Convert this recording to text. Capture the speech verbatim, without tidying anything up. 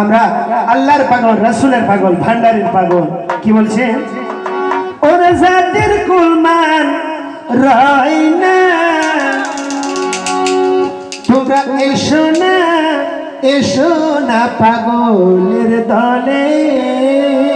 আমরা আল্লাহর পাগল রাসূলের পাগল ভান্ডারীর পাগল কি বলছে ওরে জাতির কুলমান রয় না তোমরা এসো না এসো না পাগলের দলে।